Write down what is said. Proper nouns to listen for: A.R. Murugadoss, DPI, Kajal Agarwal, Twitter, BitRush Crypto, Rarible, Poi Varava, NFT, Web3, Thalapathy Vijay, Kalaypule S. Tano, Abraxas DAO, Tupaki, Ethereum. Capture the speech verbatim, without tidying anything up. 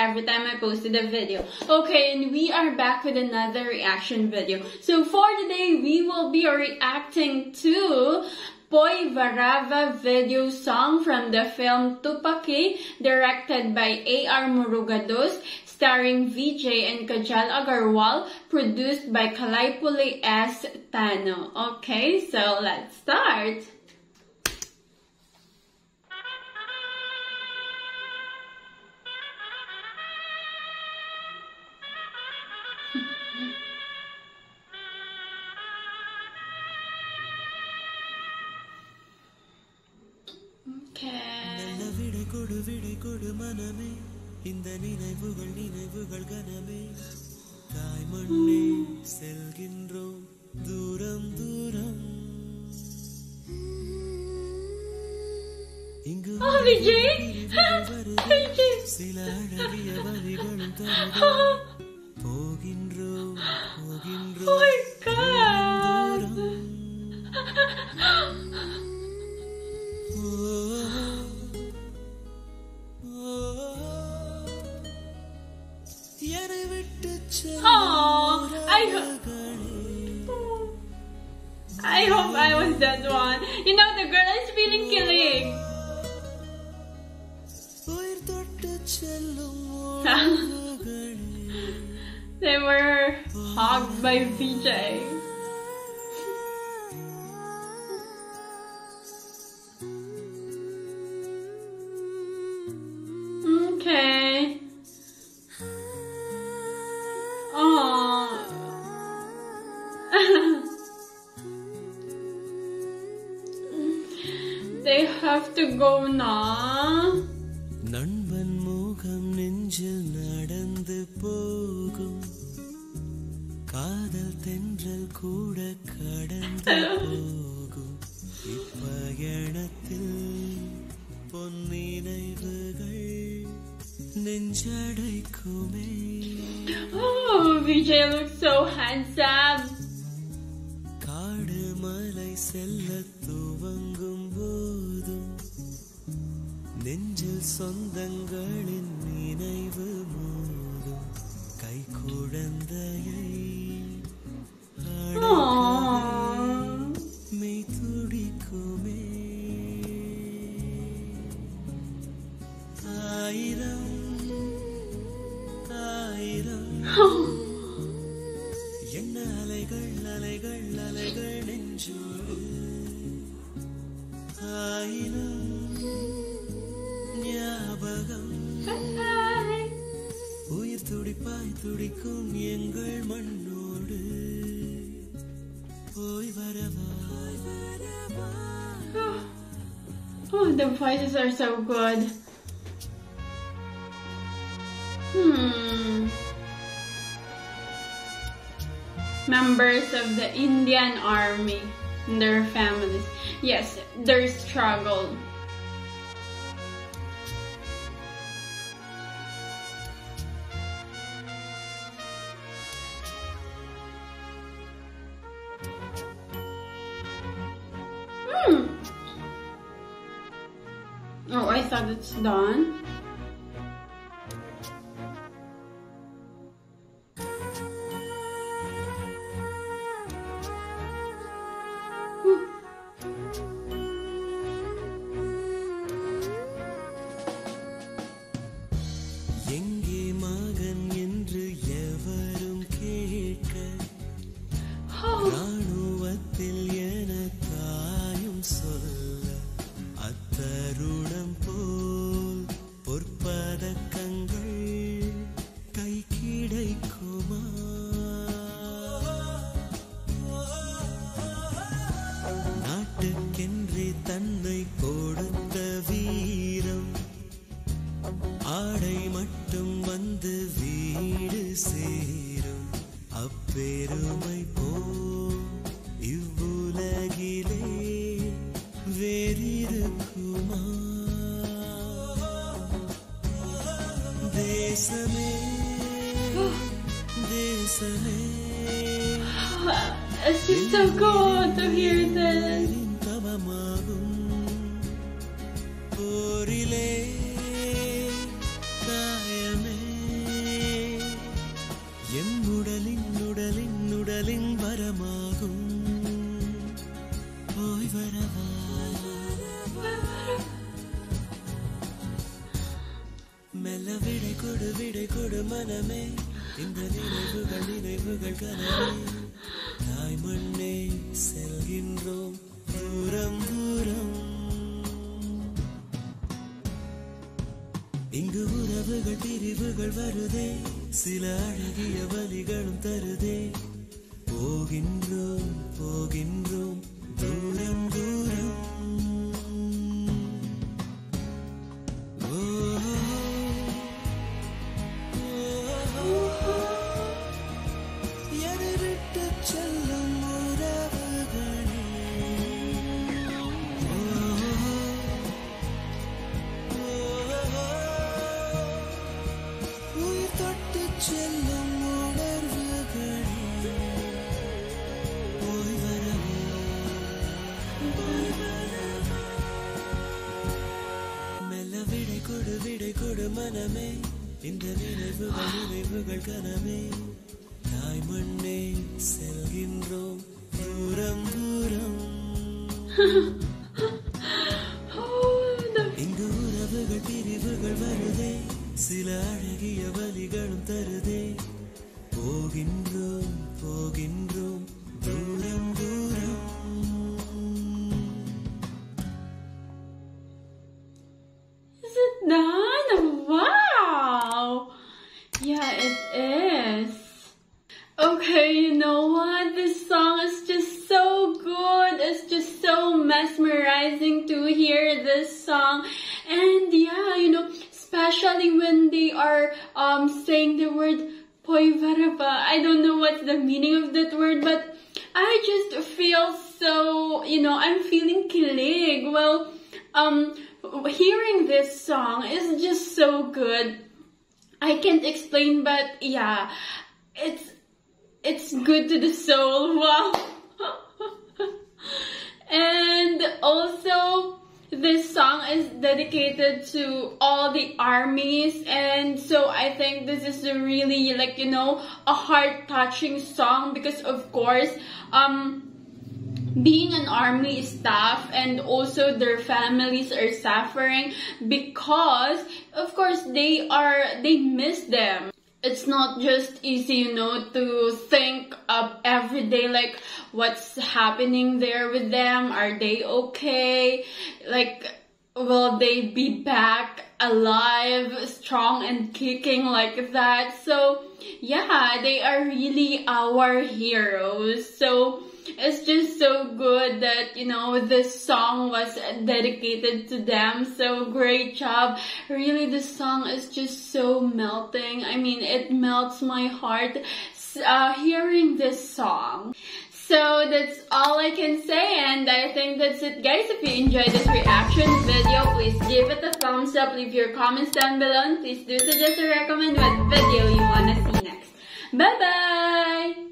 every time I posted a video. Okay, and we are back with another reaction video. So for today, we will be reacting to Poi Varava video song from the film Tupaki, directed by A R Murugadoss, starring Vijay and Kajal Agarwal, produced by Kalaypule S. Tano. Okay, so let's start. Oh, Vijay! Vijay! Oh my God! Oh, I hope I hope I was that one. You know, the girl is feeling killing. They were hugged by Vijay. Okay. Oh. They have to go now. Oh, Vijay looks so handsome. Oh, the voices are so good. Hmm. Members of the Indian Army and their families. Yes, their struggle. Oh, I thought it's done. Peru mai po, you will பேரிருக்குமா தேசமே தேசமே. It's just so cool to hear this. But yeah, it's it's good to the soul. Wow. And also this song is dedicated to all the armies, and so I think this is a really, like, you know, a heart-touching song because of course um being an army staff and also their families are suffering because of course they are they miss them. It's not just easy, you know, to think of every day, like, what's happening there with them? Are they okay? Like, will they be back alive, strong, and kicking like that? So, yeah, they are really our heroes. So, it's just so good that, you know, this song was dedicated to them. So great job. Really, this song is just so melting. I mean, it melts my heart uh, hearing this song. So that's all I can say, and I think that's it, guys. If you enjoyed this reaction video, please give it a thumbs up. Leave your comments down below, and please do suggest or recommend what video you want to see next. Bye-bye!